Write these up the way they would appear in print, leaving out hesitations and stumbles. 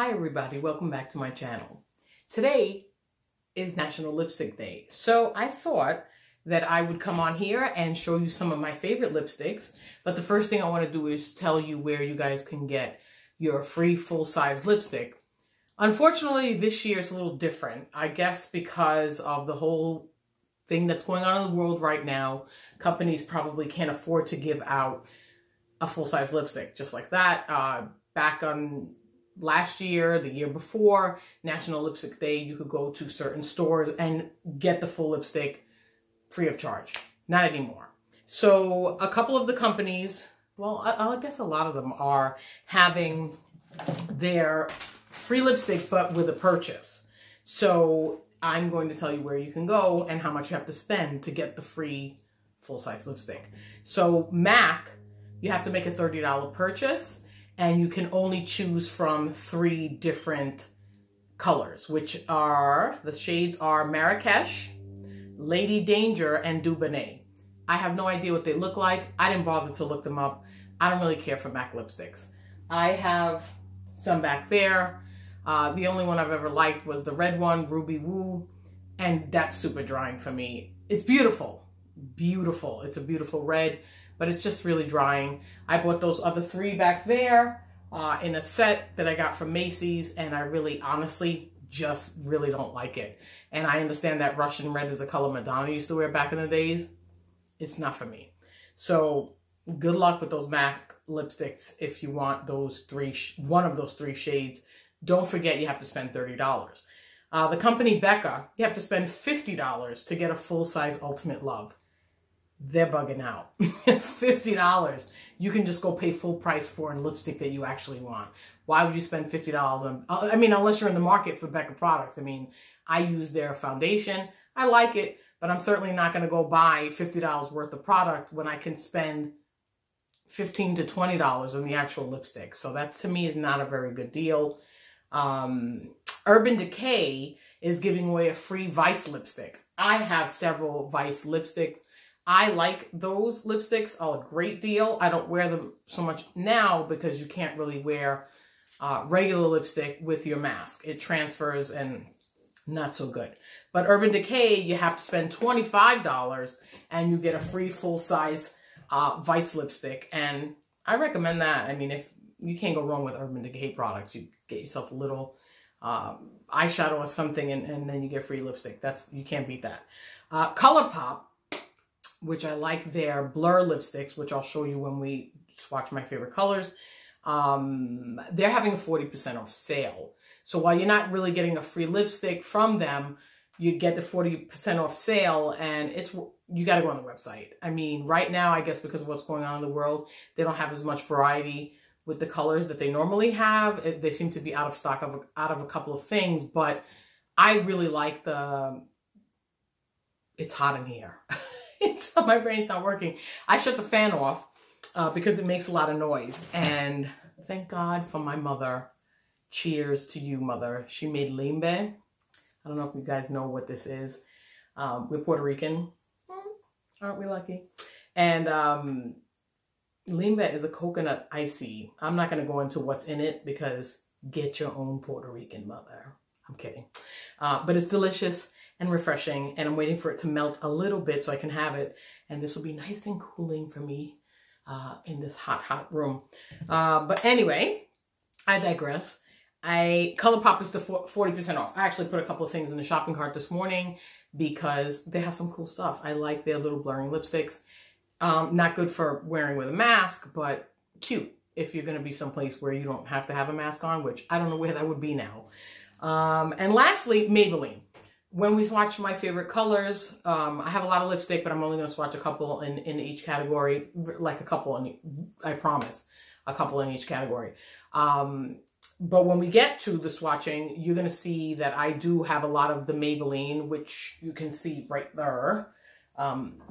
Hi everybody, welcome back to my channel. Today is National Lipstick Day, so I thought that I would come on here and show you some of my favorite lipsticks, but the first thing I want to do is tell you where you guys can get your free full-size lipstick. Unfortunately, this year it's a little different, I guess because of the whole thing that's going on in the world right now. Companies probably can't afford to give out a full-size lipstick just like that. Back on last year, the year before National Lipstick Day, you could go to certain stores and get the full lipstick free of charge. Not anymore. So a couple of the companies, well, I guess a lot of them are having their free lipstick, but with a purchase. So I'm going to tell you where you can go and how much you have to spend to get the free full-size lipstick. So MAC, you have to make a $30 purchase. And you can only choose from three different colors, which are, the shades are Marrakesh, Lady Danger, and Dubonnet. I have no idea what they look like. I didn't bother to look them up. I don't really care for MAC lipsticks. I have some back there. The only one I've ever liked was the red one, Ruby Woo, and that's super drying for me. It's beautiful, beautiful. It's a beautiful red, but it's just really drying. I bought those other three back there in a set that I got from Macy's, and I really honestly just really don't like it. And I understand that Russian Red is the color Madonna used to wear back in the days. It's not for me. So good luck with those MAC lipsticks if you want those three, one of those three shades. Don't forget you have to spend $30. The company Becca, you have to spend $50 to get a full-size Ultimate Love. They're bugging out. $50. You can just go pay full price for a lipstick that you actually want. Why would you spend $50 on, I mean, unless you're in the market for Becca products. I mean, I use their foundation. I like it, but I'm certainly not going to go buy $50 worth of product when I can spend $15 to $20 on the actual lipstick. So that to me is not a very good deal. Urban Decay is giving away a free Vice lipstick. I have several Vice lipsticks. I like those lipsticks a great deal. I don't wear them so much now because you can't really wear regular lipstick with your mask. It transfers and not so good. But Urban Decay, you have to spend $25 and you get a free full-size Vice lipstick. And I recommend that. I mean, if you can't go wrong with Urban Decay products. You get yourself a little eyeshadow or something and then you get free lipstick. That's, you can't beat that. ColourPop, which I like their blur lipsticks, which I'll show you when we swatch my favorite colors. They're having a 40% off sale. So while you're not really getting a free lipstick from them, you get the 40% off sale, and it's, you got to go on the website. I mean, right now, I guess because of what's going on in the world, they don't have as much variety with the colors that they normally have. They seem to be out of stock of out of a couple of things, but I really like the, it's hot in here. So my brain's not working. I shut the fan off because it makes a lot of noise. And thank God for my mother. Cheers to you, mother. She made limbe. I don't know if you guys know what this is. We're Puerto Rican. Aren't we lucky? And limbe is a coconut icy. I'm not going to go into what's in it because get your own Puerto Rican mother. I'm kidding. But it's delicious and refreshing, and I'm waiting for it to melt a little bit so I can have it, and this will be nice and cooling for me in this hot room. But anyway, I digress. ColourPop is the 40% off. I actually put a couple of things in the shopping cart this morning because they have some cool stuff. I like their little blurring lipsticks. Not good for wearing with a mask, but cute if you're going to be someplace where you don't have to have a mask on, which I don't know where that would be now. And lastly, Maybelline. When we swatch my favorite colors, I have a lot of lipstick, but I'm only going to swatch a couple in each category, like a couple in, I promise, a couple in each category. But when we get to the swatching, you're going to see that I do have a lot of the Maybelline, which you can see right there.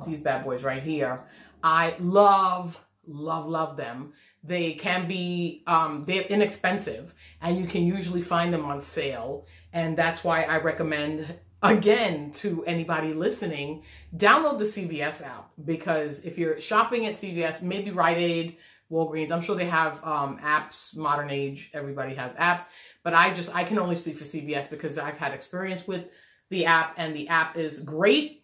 These bad boys right here. I love, love, love them. They can be, they're inexpensive, and you can usually find them on sale. And that's why I recommend, again, to anybody listening, download the CVS app, because if you're shopping at CVS, maybe Rite Aid, Walgreens. I'm sure they have apps, modern age, everybody has apps. But I can only speak for CVS because I've had experience with the app, and the app is great.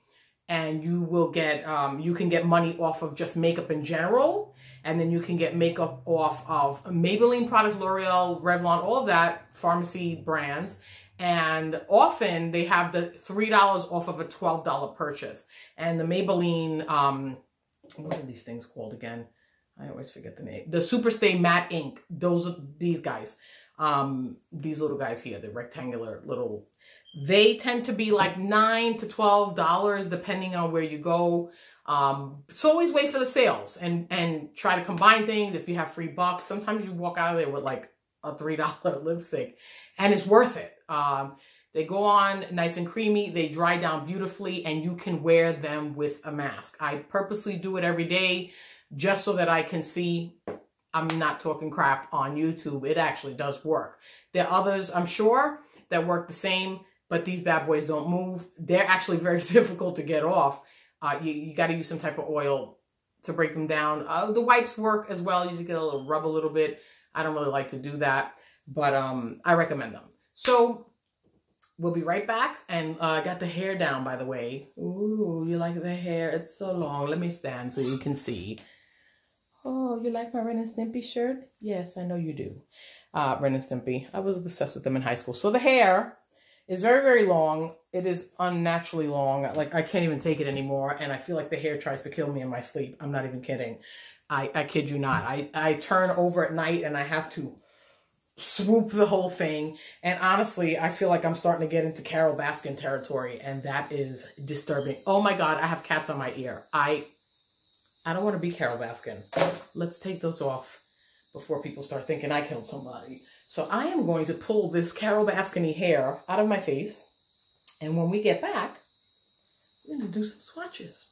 And you will get, you can get money off of just makeup in general. And then you can get makeup off of Maybelline products, L'Oreal, Revlon, all of that, pharmacy brands. And often they have the $3 off of a $12 purchase. And the Maybelline, what are these things called again? I always forget the name. The Superstay Matte Ink. Those are these guys. These little guys here, the rectangular little, they tend to be like $9 to $12 depending on where you go. So always wait for the sales and try to combine things. If you have free bucks, sometimes you walk out of there with like a $3 lipstick and it's worth it. They go on nice and creamy. They dry down beautifully and you can wear them with a mask. I purposely do it every day just so that I can see I'm not talking crap on YouTube. It actually does work. There are others, I'm sure, that work the same, but these bad boys don't move. They're actually very difficult to get off. You got to use some type of oil to break them down. The wipes work as well. You just get a little rub a little bit. I don't really like to do that, but I recommend them. So we'll be right back. And I got the hair down, by the way. Ooh, you like the hair? It's so long. Let me stand so you can see. Oh, you like my Ren and Stimpy shirt? Yes, I know you do. Ren and Stimpy. I was obsessed with them in high school. So the hair is very, very long. It is unnaturally long. Like, I can't even take it anymore. And I feel like the hair tries to kill me in my sleep. I'm not even kidding. I kid you not. I turn over at night and I have to swoop the whole thing. And honestly, I feel like I'm starting to get into Carol Baskin territory. And that is disturbing. Oh my God, I have cats on my ear. I don't want to be Carol Baskin. Let's take those off before people start thinking I killed somebody. So I am going to pull this Carol Baskin-y hair out of my face. And when we get back, we're going to do some swatches.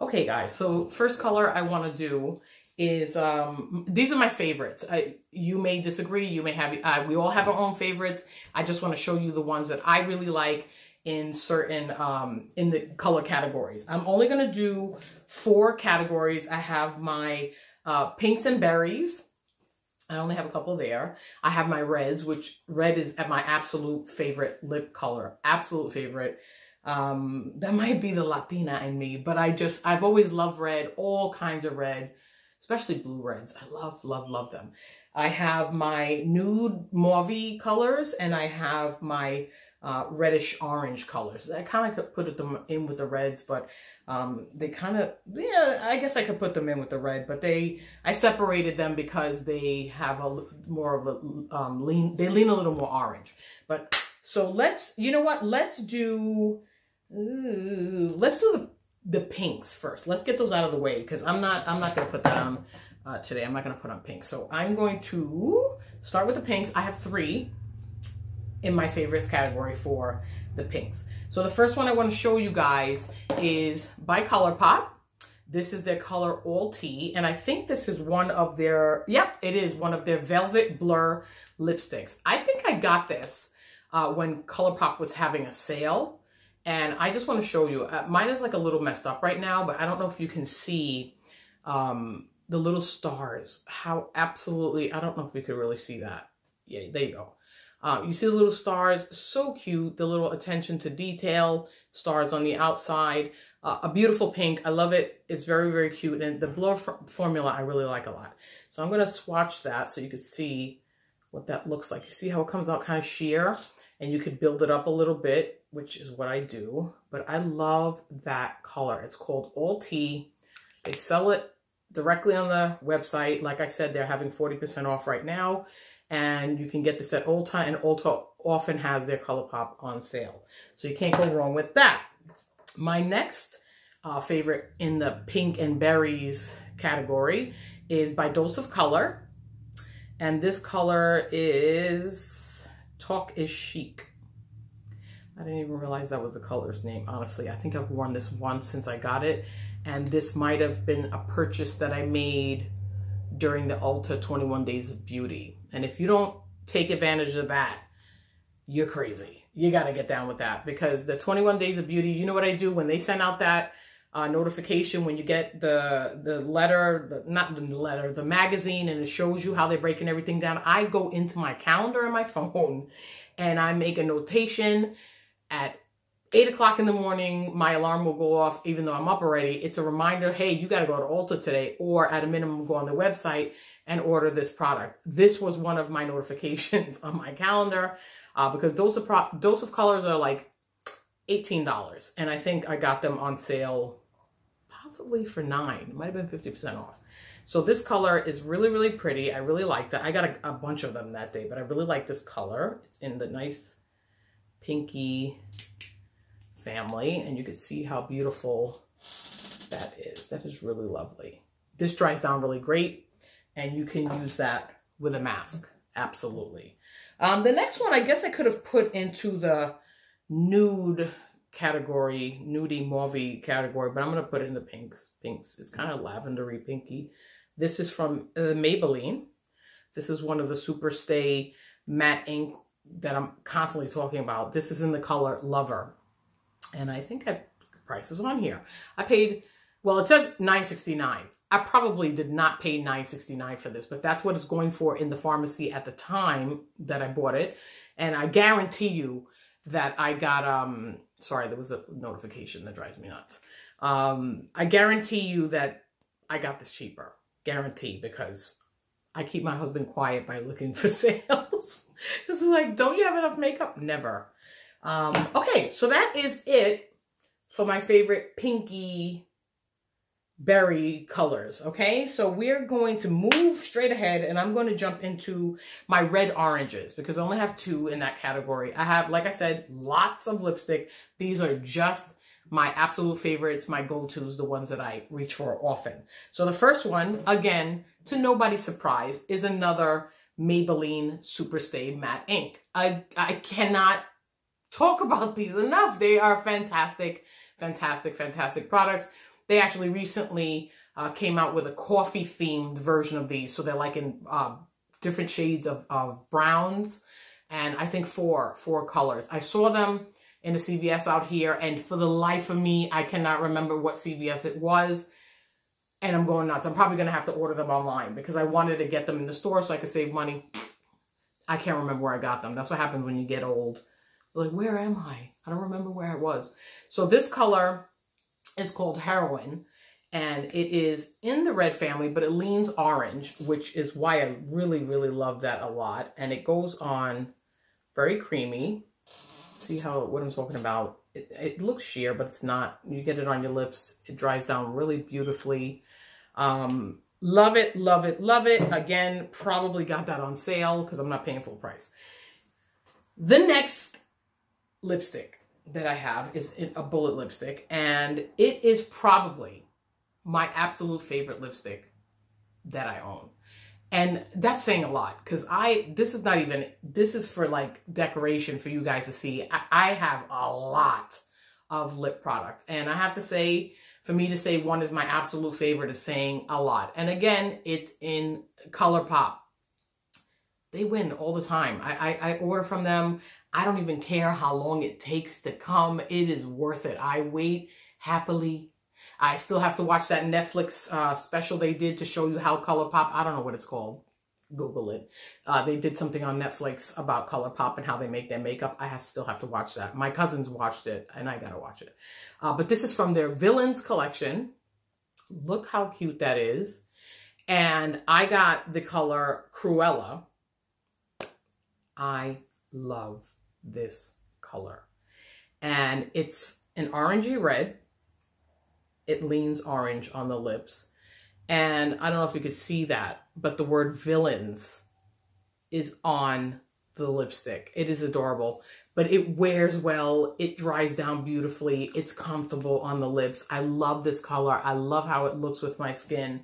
Okay, guys. So first color I want to do is, these are my favorites. You may disagree. You may have, we all have our own favorites. I just want to show you the ones that I really like in certain, in the color categories. I'm only going to do 4 categories. I have my pinks and berries. I only have a couple there. I have my reds, which red is my absolute favorite lip color. Absolute favorite. That might be the Latina in me, but I've always loved red, all kinds of red, especially blue reds. I love, love, love them. I have my nude mauve colors and I have my reddish orange colors. I kind of put them in with the reds, but they kind of, yeah, I guess I could put them in with the red, but I separated them because they have a more of a, they lean a little more orange. But so let's, you know what? Let's do the pinks first. Let's get those out of the way because I'm not going to put that on today. I'm not going to put on pink. So I'm going to start with the pinks. I have 3. In my favorites category for the pinks. So the first one I want to show you guys is by ColourPop. This is their color All-T, and I think this is one of their, yep, it is one of their Velvet Blur lipsticks. I think I got this when ColourPop was having a sale, and I just want to show you. Mine is like a little messed up right now, but I don't know if you can see the little stars. How absolutely, I don't know if you could really see that. Yeah, there you go. You see the little stars, so cute, the little attention to detail, stars on the outside, a beautiful pink. I love it. It's very, very cute. And the blur formula I really like a lot. So I'm going to swatch that so you could see what that looks like. You see how it comes out kind of sheer and you could build it up a little bit, which is what I do. But I love that color. It's called All-T. They sell it directly on the website. Like I said, they're having 40% off right now. And you can get this at Ulta, and Ulta often has their ColourPop on sale. So you can't go wrong with that. My next favorite in the pink and berries category is by Dose of Color. And this color is Talk is Chic. I didn't even realize that was the color's name, honestly. I think I've worn this once since I got it. And this might have been a purchase that I made during the Ulta 21 Days of Beauty. And if you don't take advantage of that, you're crazy. You got to get down with that because the 21 Days of Beauty, you know what I do when they send out that notification when you get the magazine, and it shows you how they're breaking everything down. I go into my calendar on my phone and I make a notation at 8 o'clock in the morning. My alarm will go off even though I'm up already. It's a reminder, hey, you got to go to Ulta today, or at a minimum go on their website and order this product. This was one of my notifications on my calendar because Dose of Colors are like $18, and I think I got them on sale possibly for $9. It might have been 50% off. So this color is really, really pretty. I really like that. I got a bunch of them that day, but I really like this color. It's in the nice pinky family, and you can see how beautiful that is. That is really lovely. This dries down really great, and you can use that with a mask. Absolutely. The next one, I guess I could have put into the nude category, nudie mauve category, but I'm going to put it in the pinks. It's kind of lavendery pinky. This is from Maybelline. This is one of the Superstay Matte Ink that I'm constantly talking about. This is in the color Lover. And I think the price is on here. I paid, well, it says $9.69. I probably did not pay $9.69 for this, but that's what it's going for in the pharmacy at the time that I bought it. And I guarantee you that I got, sorry, there was a notification that drives me nuts. I guarantee you that I got this cheaper. Guarantee, because I keep my husband quiet by looking for sales. This is like, don't you have enough makeup? Never. Okay, so that is it for my favorite pinky berry colors. Okay, so we're going to move straight ahead, and I'm going to jump into my red oranges because I only have two in that category. I have, like I said, lots of lipstick. These are just my absolute favorites, my go-tos, the ones that I reach for often. So the first one, again, to nobody's surprise, is another Maybelline Superstay Matte Ink. I cannot talk about these enough. They are fantastic, fantastic, fantastic products. They actually recently came out with a coffee-themed version of these. So they're like in different shades of browns, and I think four colors. I saw them in a CVS out here, and for the life of me, I cannot remember what CVS it was, and I'm going nuts. I'm probably going to have to order them online because I wanted to get them in the store so I could save money. I can't remember where I got them. That's what happens when you get old. Like, where am I? I don't remember where I was. So this color is called Heroin, and it is in the red family, but it leans orange, which is why I really, really love that a lot. And it goes on very creamy. See how, what I'm talking about? It looks sheer, but it's not. You get it on your lips. It dries down really beautifully. Love it, love it, love it. Again, probably got that on sale because I'm not paying full price. The next lipstick that I have is a bullet lipstick, and it is probably my absolute favorite lipstick that I own. And that's saying a lot because this is for like decoration for you guys to see. I have a lot of lip product, and I have to say, for me to say one is my absolute favorite is saying a lot. And again, it's in ColourPop. They win all the time. I order from them. I don't even care how long it takes to come. It is worth it. I wait happily. I still have to watch that Netflix special they did to show you how ColourPop, I don't know what it's called. Google it. They did something on Netflix about ColourPop and how they make their makeup. Still have to watch that. My cousins watched it, and I gotta watch it. But this is from their Villains collection. Look how cute that is. And I got the color Cruella. I love this color, and it's an orangey red. It leans orange on the lips, and I don't know if you could see that, but the word Villains is on the lipstick. It is adorable, but it wears well. It dries down beautifully. It's comfortable on the lips. I love this color. I love how it looks with my skin.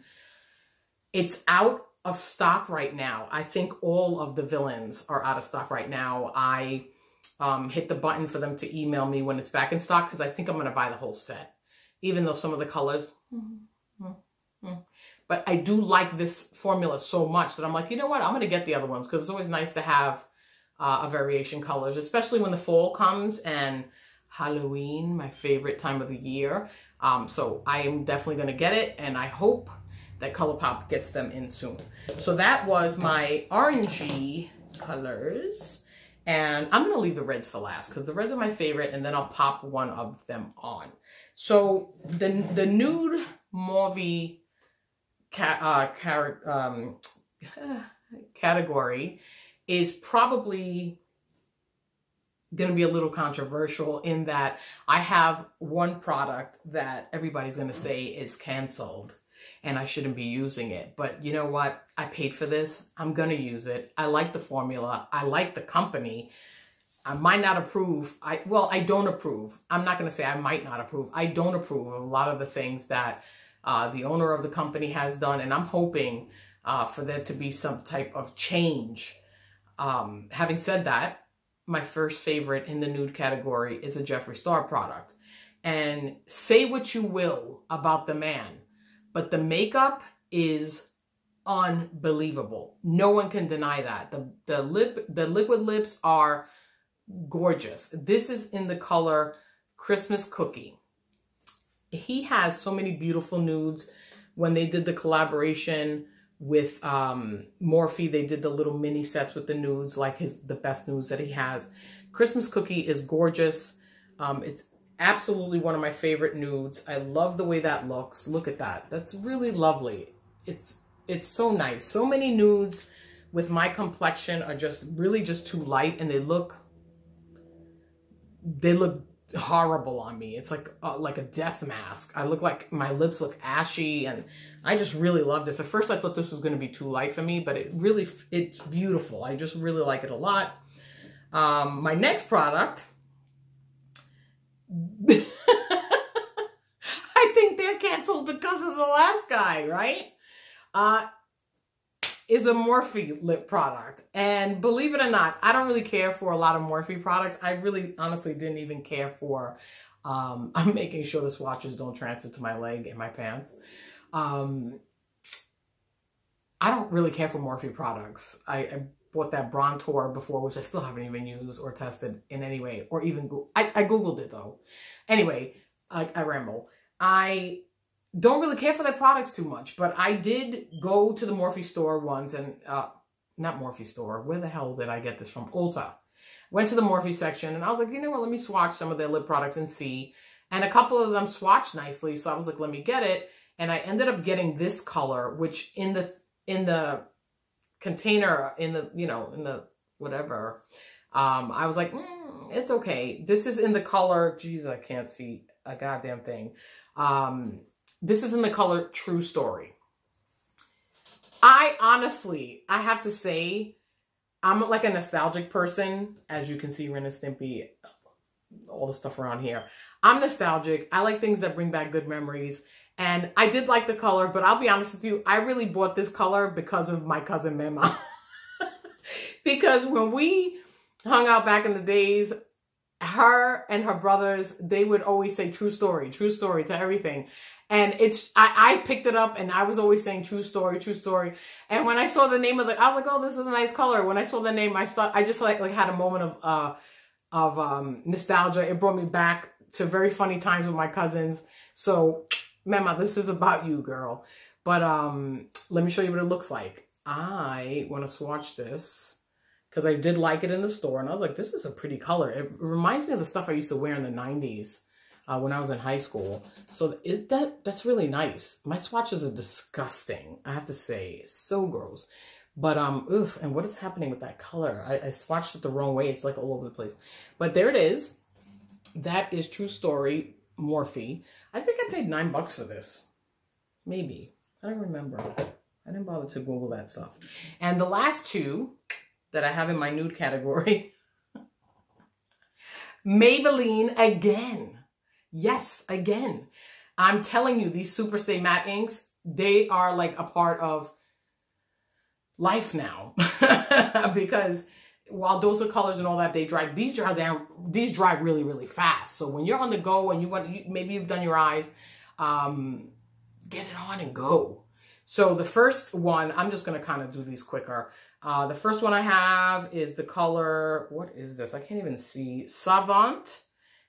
It's out of stock right now. I think all of the Villains are out of stock right now. I hit the button for them to email me when it's back in stock because I think I'm going to buy the whole set, even though some of the colors, but I do like this formula so much that I'm like, you know what, I'm going to get the other ones because it's always nice to have a variation colors, especially when the fall comes and Halloween, my favorite time of the year. So I am definitely going to get it, and I hope that ColourPop gets them in soon. So that was my orangey colors, and I'm going to leave the reds for last because the reds are my favorite, and then I'll pop one of them on. So the nude Morphe category is probably going to be a little controversial in that I have one product that everybody's going to say is canceled and I shouldn't be using it. But you know what? I paid for this. I'm going to use it. I like the formula. I like the company. I might not approve. I don't approve. I'm not going to say I might not approve. I don't approve of a lot of the things that the owner of the company has done. And I'm hoping for there to be some type of change. Having said that, my first favorite in the nude category is a Jeffree Star product. And say what you will about the man, but the makeup is unbelievable. No one can deny that. The liquid lips are gorgeous. This is in the color Christmas Cookie. He has so many beautiful nudes. When they did the collaboration with Morphe, they did the little mini sets with the nudes, like the best nudes that he has. Christmas Cookie is gorgeous. It's absolutely one of my favorite nudes. I love the way that looks. Look at that. That's really lovely. It's so nice. So many nudes with my complexion are just really just too light, and they look horrible on me. It's like a death mask. I look like my lips look ashy, and I just really love this. At first I thought this was going to be too light for me, but it's beautiful. I just really like it a lot. My next product, I think they're canceled because of the last guy, right? Is a Morphe lip product. And believe it or not, I don't really care for a lot of Morphe products. I really honestly didn't even care for, I'm making sure the swatches don't transfer to my leg and my pants. I don't really care for Morphe products. I bought that Brontour before, which I still haven't even used or tested in any way, or even, I Googled it though. Anyway, I ramble. I don't really care for their products too much, but I did go to the Morphe store once, and not Morphe store, where the hell did I get this from? Ulta. Went to the Morphe section and I was like, you know what, let me swatch some of their lip products and see. And a couple of them swatched nicely, so I was like, let me get it. And I ended up getting this color, which in the container, in the whatever, I was like, it's okay. This is in the color, geez, I can't see a goddamn thing. This is in the color True Story. I have to say, I'm like a nostalgic person. As you can see, Ren and Stimpy, all the stuff around here. I'm nostalgic. I like things that bring back good memories. And I did like the color, but I'll be honest with you, I really bought this color because of my cousin Mema. Because when we hung out back in the days, her and her brothers, they would always say true story to everything. And I picked it up and I was always saying true story. And when I saw the name of it, I was like, oh, this is a nice color. When I saw the name, I just like had a moment of nostalgia. It brought me back to very funny times with my cousins. So, Mema, this is about you, girl. But let me show you what it looks like. I want to swatch this because I did like it in the store. And I was like, this is a pretty color. It reminds me of the stuff I used to wear in the 90s. When I was in high school. So that's really nice. My swatches are disgusting, I have to say. It's so gross. But oof, and what is happening with that color? I swatched it the wrong way. It's like all over the place. But there it is. That is True Story Morphe. I think I paid $9 for this. Maybe. I don't remember. I didn't bother to Google that stuff. And the last two that I have in my nude category, Maybelline again. Yes, again, I'm telling you, these Superstay Matte Inks, they are like a part of life now. Because while those are colors and all that, they dry. These dry down. These dry really, really fast. So when you're on the go and you want, maybe you've done your eyes, get it on and go. So the first one, I'm just gonna kind of do these quicker. The first one I have is the color. What is this? I can't even see. Savant.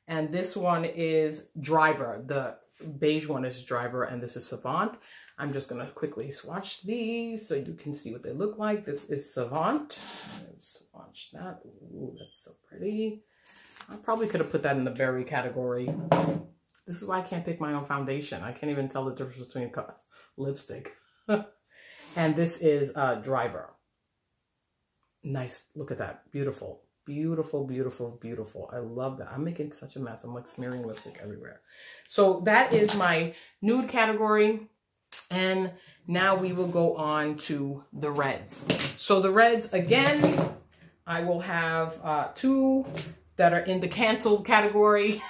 And this one is Driver, the beige one is Driver and this is Savant. I'm just going to quickly swatch these so you can see what they look like. This is Savant. Let's swatch that. Ooh, that's so pretty. I probably could have put that in the berry category. This is why I can't pick my own foundation. I can't even tell the difference between lipstick. And this is Driver. Nice. Look at that. Beautiful. Beautiful, beautiful, beautiful. I love that. I'm making such a mess. I'm like smearing lipstick everywhere. So that is my nude category. And now we will go on to the reds. So the reds, again, I will have two that are in the canceled category.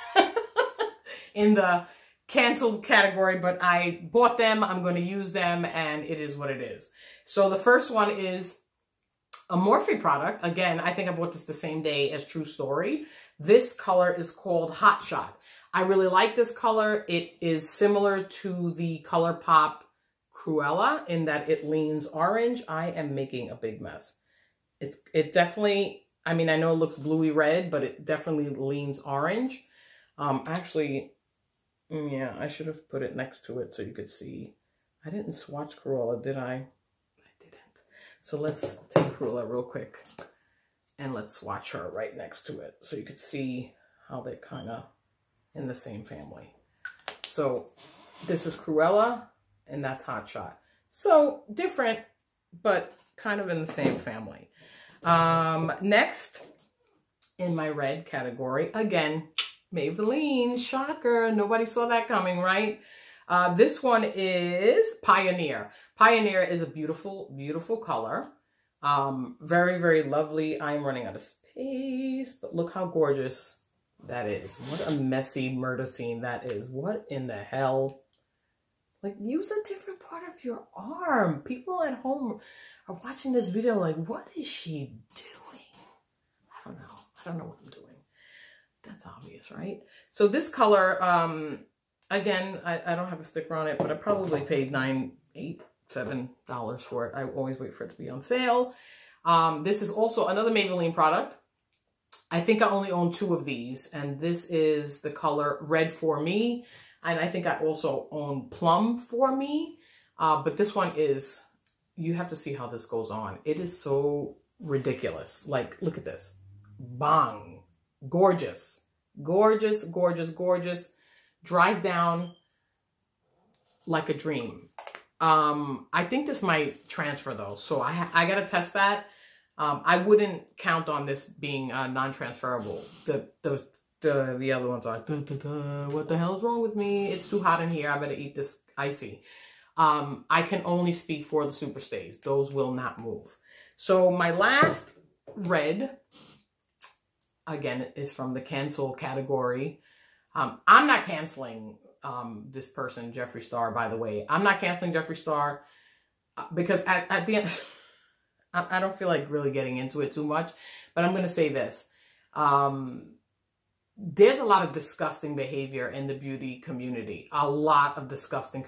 In the canceled category, but I bought them. I'm going to use them, and it is what it is. So the first one is a Morphe product. Again, I think I bought this the same day as True Story. This color is called Hot Shot. I really like this color. It is similar to the ColourPop Cruella in that it leans orange. I am making a big mess. It definitely, I mean, I know it looks bluey red, but it definitely leans orange. Actually, yeah, I should have put it next to it so you could see. I didn't swatch Cruella, did I? So let's take Cruella real quick and let's swatch her right next to it so you could see how they're kind of in the same family. So this is Cruella and that's Hot Shot. So different, but kind of in the same family. Next in my red category, again, Maybelline, shocker. Nobody saw that coming, right? This one is Pioneer. Pioneer is a beautiful, beautiful color. Very, very lovely. I'm running out of space, but look how gorgeous that is. What a messy murder scene that is. What in the hell? Like, use a different part of your arm. People at home are watching this video like, what is she doing? I don't know. I don't know what I'm doing. That's obvious, right? So this color, again, I don't have a sticker on it, but I probably paid $7 for it. I always wait for it to be on sale. This is also another Maybelline product. I think I only own two of these, and this is the color Red For Me, and I think I also own Plum For Me, but this one is, you have to see how this goes on. It is so ridiculous. Like, look at this. Bang. Gorgeous. Gorgeous, gorgeous, gorgeous. Dries down like a dream. I think this might transfer though, so I gotta test that. I wouldn't count on this being non-transferable. The other ones are duh, duh, duh. What the hell is wrong with me? It's too hot in here. I better eat this icy. I can only speak for the Superstays. Those will not move. So my last red, again, is from the cancel category. I'm not canceling this person, Jeffree Star, by the way. I'm not canceling Jeffree Star because at the end, I don't feel like really getting into it too much, but I'm going to say this. There's a lot of disgusting behavior in the beauty community. A lot of disgusting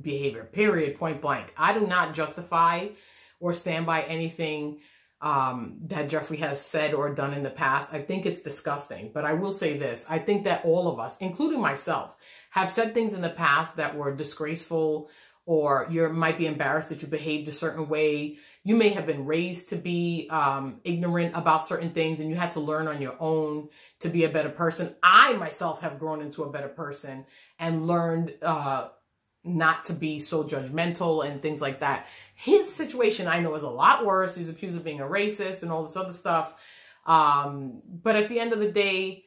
behavior, period, point blank. I do not justify or stand by anything that Jeffree has said or done in the past. I think it's disgusting, but I will say this. I think that all of us, including myself, have said things in the past that were disgraceful, or you might be embarrassed that you behaved a certain way. You may have been raised to be ignorant about certain things, and you had to learn on your own to be a better person. I myself have grown into a better person and learned not to be so judgmental and things like that. His situation, I know, is a lot worse. He's accused of being a racist and all this other stuff. But at the end of the day,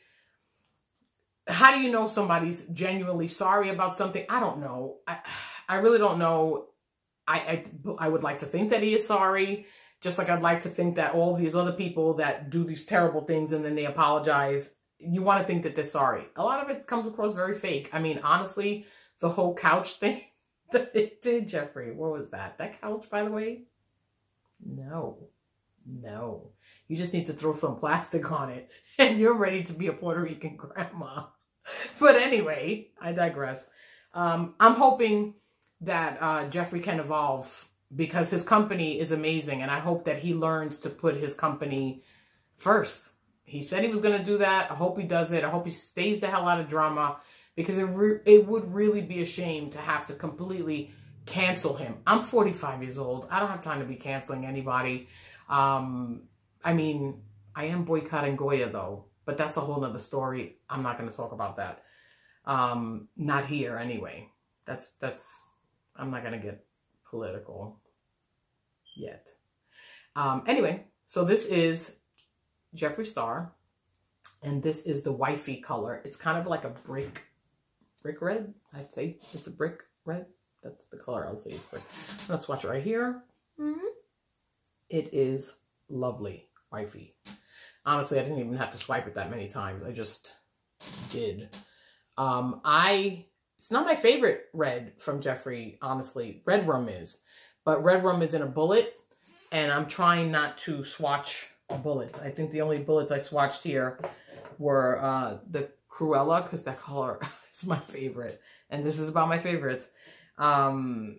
how do you know somebody's genuinely sorry about something? I don't know. I really don't know. I would like to think that he is sorry, just like I'd like to think that all these other people that do these terrible things and then they apologize, you want to think that they're sorry. A lot of it comes across very fake. I mean, honestly, the whole couch thing that it did, Jeffree. What was that? That couch, by the way? No. No. You just need to throw some plastic on it and you're ready to be a Puerto Rican grandma. But anyway, I digress. I'm hoping that Jeffree can evolve because his company is amazing, and I hope that he learns to put his company first. He said he was going to do that. I hope he does it. I hope he stays the hell out of drama. because it would really be a shame to have to completely cancel him. I'm 45 years old. I don't have time to be canceling anybody. I mean, I am boycotting Goya though, but that's a whole nother story. I'm not going to talk about that. Not here anyway. I'm not going to get political yet. Anyway, so this is Jeffree Star, and this is the Wifey color. It's kind of like a brick red, I'd say. It's a brick red. That's the color I'll say it's brick. Let's watch it right here. Mm-hmm. It is lovely, Wifey. Honestly, I didn't even have to swipe it that many times. I just did. It's not my favorite red from Jeffree, honestly. Red Rum is. But Red Rum is in a bullet, and I'm trying not to swatch bullets. I think the only bullets I swatched here were the Cruella, because that color is my favorite. And this is about my favorites. No,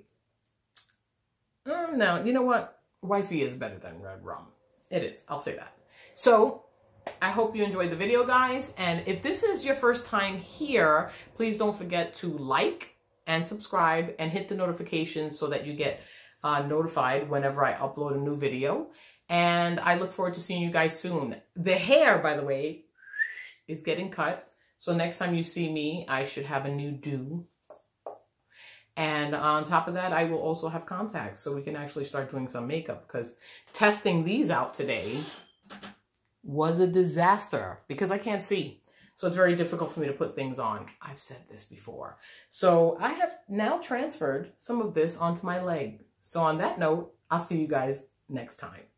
you know what? Wifey is better than Red Rum. It is. I'll say that. So I hope you enjoyed the video, guys. And if this is your first time here, please don't forget to like and subscribe and hit the notifications so that you get notified whenever I upload a new video. And I look forward to seeing you guys soon. The hair, by the way, is getting cut. So next time you see me, I should have a new do. And on top of that, I will also have contacts so we can actually start doing some makeup, because testing these out today was a disaster because I can't see. So it's very difficult for me to put things on. I've said this before. So I have now transferred some of this onto my leg. So on that note, I'll see you guys next time.